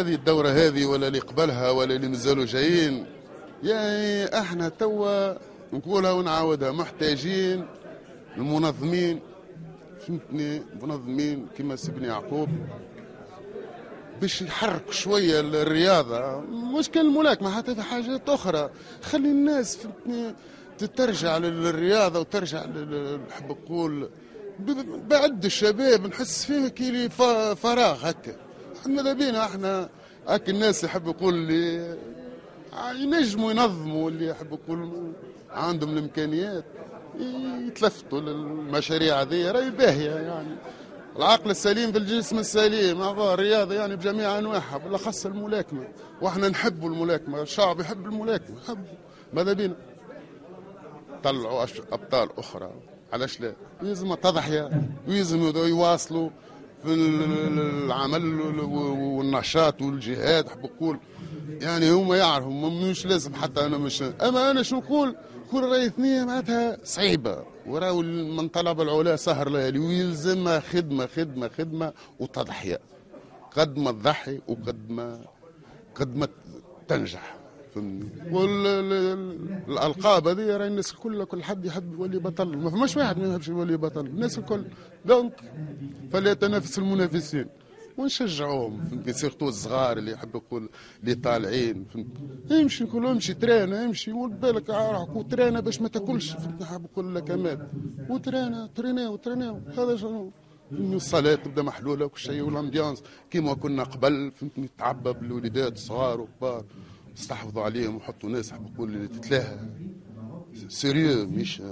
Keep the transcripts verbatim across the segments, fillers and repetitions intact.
هذه الدورة هذه ولا اللي قبلها ولا اللي مازالوا جايين، يعني احنا توا نقولها ونعاودها، محتاجين المنظمين، فهمتني، منظمين كما سي بن يعقوب باش نحرك شويه الرياضه، مش كان الملاكمه حتى في حاجات اخرى، خلي الناس فهمتني ترجع للرياضه وترجع نحب نقول بعد الشباب نحس فيه كي فراغ هكا، ماذا بينا احنا هكا الناس يحب يقول لي ينجموا ينظموا اللي يحب يقول عندهم الامكانيات يتلفتوا للمشاريع هذه راهي باهيه، يعني العقل السليم في الجسم السليم، هذا الرياضه يعني بجميع انواعها بالاخص الملاكمه، واحنا نحبوا الملاكمه، الشعب يحب الملاكمه، يحبوا ماذا بينا طلعوا ابطال اخرى، علاش لا؟ يلزم تضحيه ويلزم يواصلوا في العمل والنشاط والجهاد، حب نقول يعني هما يعرفوا مش لازم حتى انا مش، اما انا شو نقول؟ كل راي اثنين معناتها صعيبه، وراو من طلب العلا سهر ليالي، ويلزمها خدمه خدمه خدمه وتضحيه، قد ما تضحي وقد ما قد ما تنجح، فهمتني؟ والالقاب هذه راهي الناس الكل كل حد يحب يولي بطل، ما فماش واحد ما يحبش يولي بطل، الناس الكل، دونك فليتنافس المنافسين ونشجعوهم، فهمتني، سيرتو الصغار اللي يحب يقول اللي طالعين، فهمتني، يمشي نقول له امشي ترانه، امشي ولبالك روحك وترانه باش ما تاكلش، فهمتني، حاب نقول لك اماد وترانه تريناو تريناو، هذا شنو؟ الصلاة تبدا محلوله وكل شيء والامبيونس كيما كنا قبل، فهمتني، تعبى بالوليدات صغار وكبار، استحفظوا عليهم وحطوا ناس حب نقول اللي تتلاهى سيريو، مش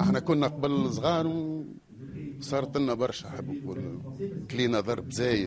احنا كنا قبل صغار وصارت لنا برشا حب نقول كلينا ضرب زايد.